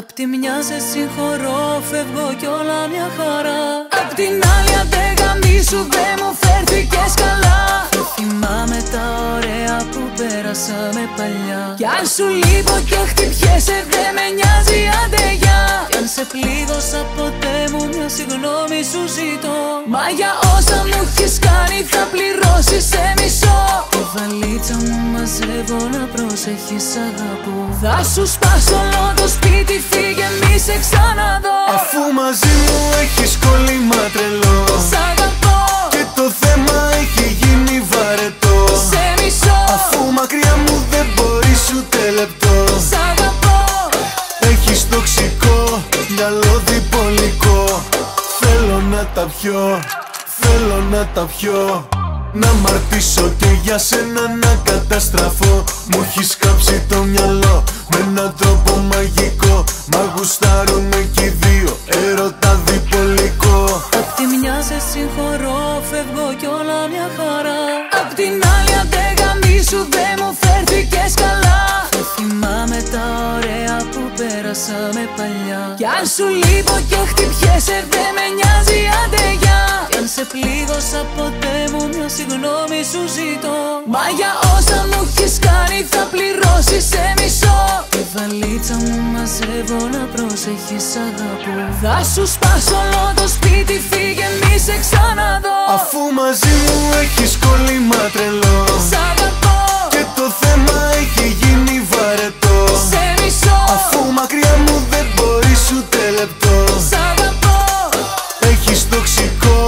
Απ' τη μια σε συγχωρώ, φεύγω κι όλα μια χαρά. Απ' την άλλη αντέγαμη σου δεν μου φέρθηκες καλά. Δεν θυμάμαι τα ωραία που πέρασαμε παλιά. Κι αν σου λείπω και χτυπιέσαι δεν με νοιάζει, άντε γεια. Κι αν σε πλήγωσα ποτέ μου μια συγγνώμη σου ζητώ. Μα για όσα μου έχεις κάνει θα πληρώσεις σε μισό. Τη βαλίτσα μου μαζεύω να προσέχεις αγαπώ. Θα σου σπάσω όλο το σπίτι, φύγε μη σε ξαναδώ. Αφού μαζί μου έχεις κόλλημα τρελό, σ' αγαπώ και το θέμα έχει γίνει βαρετό. Σε μισώ αφού μακριά μου δεν μπορείς ούτε λεπτό. Σ' αγαπώ, έχεις τοξικό μυαλό διπολικό. Θέλω να τα πιω, θέλω να τα πιω, να μ' αρτήσω και για σένα να καταστραφώ. Μου έχεις κάψει το μυαλό με έναν τρόπο μαγικό. Μα γουστάρουμε κι οι δύο, έρωτα διπολικό. Απ' τη μια σε συγχωρώ, φεύγω κι όλα μια χαρά. Απ' την άλλη αντέγαμισου δεν μου φέρθηκες καλά. Δεν θυμάμαι τα ωραία που πέρασαμε παλιά. Κι αν σου λείπω και χτυπιέσαι δεν με νοιάζει, άντε γεια. Κι αν σε πλήγωσα ποτέ μου μια συγγνώμη σου ζητώ. Μα για όσα μου έχεις κάνει θα πληρώσεις σε μισό. Τη βαλίτσα μου μαζεύω να προσέχεις αγαπώ. Θα σου σπάσω όλο το σπίτι, φύγε μη σε ξαναδώ. Αφού μαζί μου έχεις κόλλημα τρελό, σ' αγαπώ και το θέμα έχει γίνει βαρετό. Σε μισώ αφού μακριά μου δεν μπορείς ούτε λεπτό. Σ' αγαπώ, έχεις τοξικό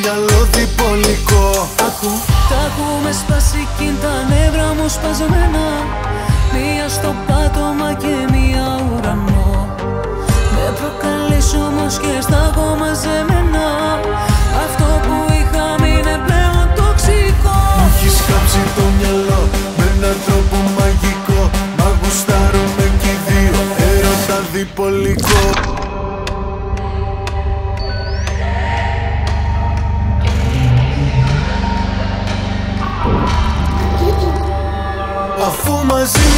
μυαλό διπολικό. Ακού, τα έχουμε σπάσει κι τα νεύρα μου σπασμένα. Μία στο πάτωμα και μία ουρανό. Με προκαλείς όμως και στα έχω μαζεμένα. Αυτό που είχαμε είναι πλέον τοξικό. Μου έχεις κάψει το μυαλό με έναν τρόπο μαγικό. Μα γουστάρουμε κι οι δύο, έρωτα διπολικό. Αφού μαζί